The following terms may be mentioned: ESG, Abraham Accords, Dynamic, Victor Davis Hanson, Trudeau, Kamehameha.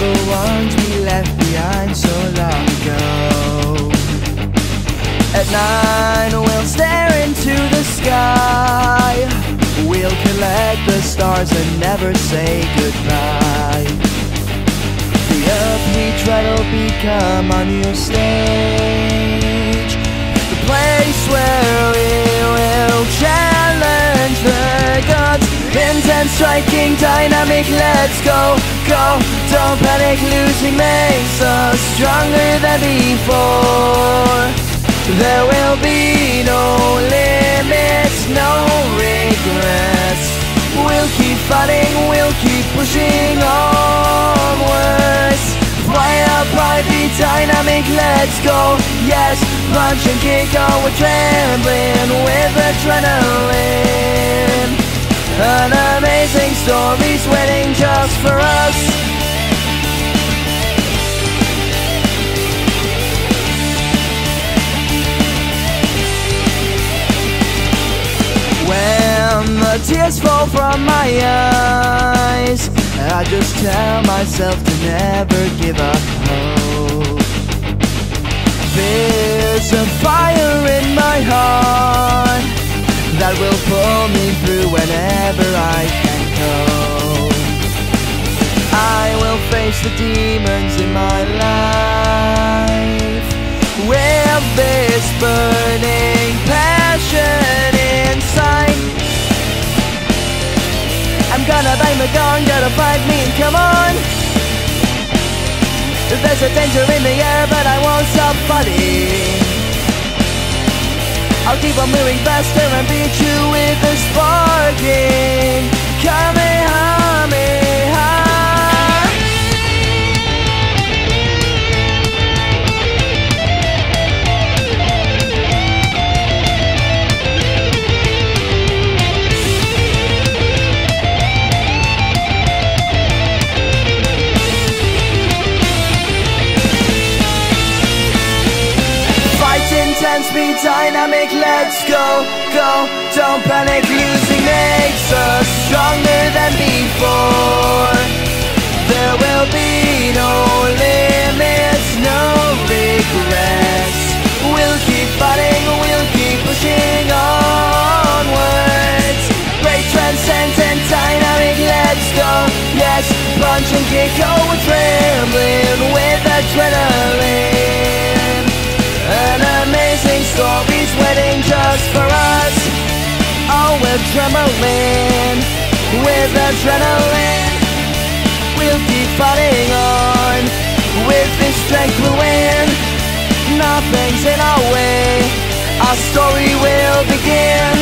the ones we left behind so long ago. At 9 we'll stare into the sky. We'll collect the stars and never say goodbye. The earth we tread will become our new stage, the place where we will challenge the gods. Pins and striking, dynamic, let's go, go. Don't panic, losing makes us stronger than before. There will be no limits, no regrets. We'll keep fighting, we'll keep pushing onwards. Fly up, high, be dynamic, let's go, yes. Punch and kick, oh, we're trembling with adrenaline. An amazing story's waiting just for us. When the tears fall from my eyes, I just tell myself to never give up hope. There's a fire in my heart that will pull me through whenever I can go. I will face the demons in my life with this burning passion inside. I'm gonna bang the gong, gonna fight me, come on. There's a danger in the air, but I won't stop fighting. I'll keep on moving faster and beat you with the sparking Kamehameha. Fight intense, be dynamic, let's go, go. Don't panic, losing makes us stronger than before. There will be no limits, no regrets. We'll keep fighting, we'll keep pushing onwards. Great, transcendent, dynamic, let's go, yes. Punch and kick, oh, we're trembling with adrenaline. An amazing story's waiting just for us. Oh, we're trembling with adrenaline. We'll keep fighting on with this strength we win. Nothing's in our way. Our story will begin.